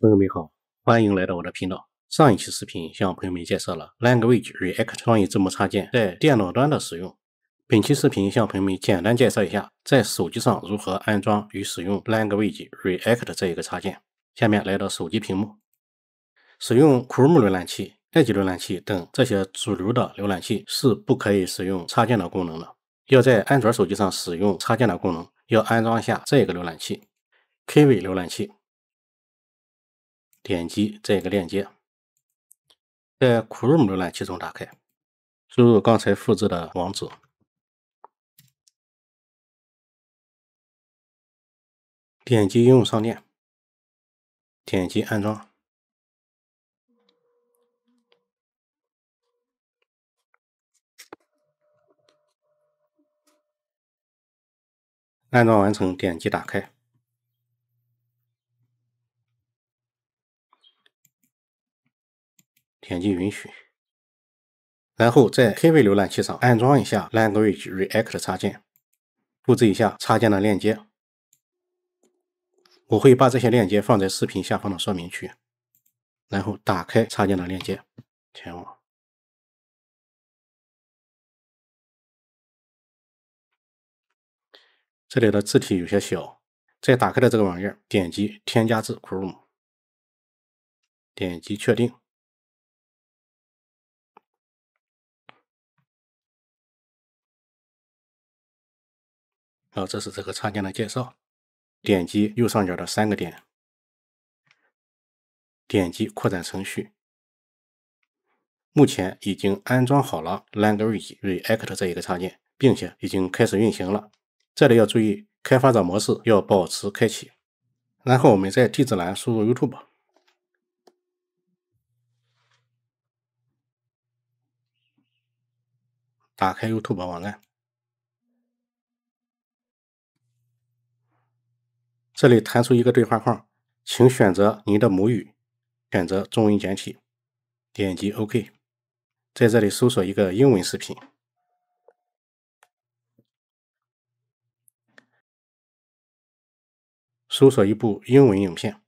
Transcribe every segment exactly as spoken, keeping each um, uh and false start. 朋友们好，欢迎来到我的频道。上一期视频向朋友们介绍了 Language Reactor 创意字幕插件在电脑端的使用。本期视频向朋友们简单介绍一下在手机上如何安装与使用 Language Reactor 这一个插件。下面来到手机屏幕，使用 Chrome 浏览器、埃及浏览器等这些主流的浏览器是不可以使用插件的功能的。要在安卓手机上使用插件的功能，要安装一下这个浏览器 Kiwi 浏览器。 点击这个链接，在 Chrome 浏览器中打开，输入刚才复制的网址，点击应用商店，点击安装。安装完成，点击打开。 点击允许，然后在 Kiwi 浏览器上安装一下 Language Reactor 插件，复制一下插件的链接。我会把这些链接放在视频下方的说明区。然后打开插件的链接，前往。这里的字体有些小，在打开的这个网页点击添加至 Chrome， 点击确定。 好，这是这个插件的介绍。点击右上角的三个点，点击扩展程序。目前已经安装好了 Language Reactor 这一个插件，并且已经开始运行了。这里要注意，开发者模式要保持开启。然后我们在地址栏输入 YouTube， 打开 YouTube 网站。 这里弹出一个对话框，请选择您的母语，选择中文简体，点击 OK， 在这里搜索一个英文视频，搜索一部英文影片，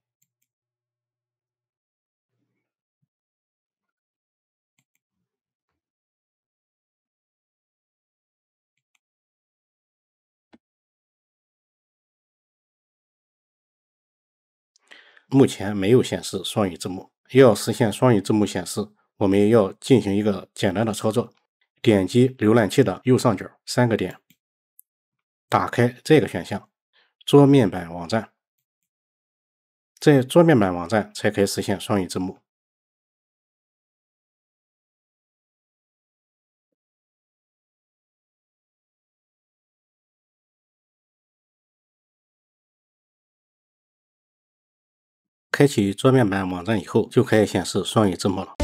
目前没有显示双语字幕。要实现双语字幕显示，我们要进行一个简单的操作。点击浏览器的右上角三个点，打开这个选项“桌面版网站”。在桌面版网站才可以实现双语字幕。开启桌面版网站以后，就可以显示双语字幕了。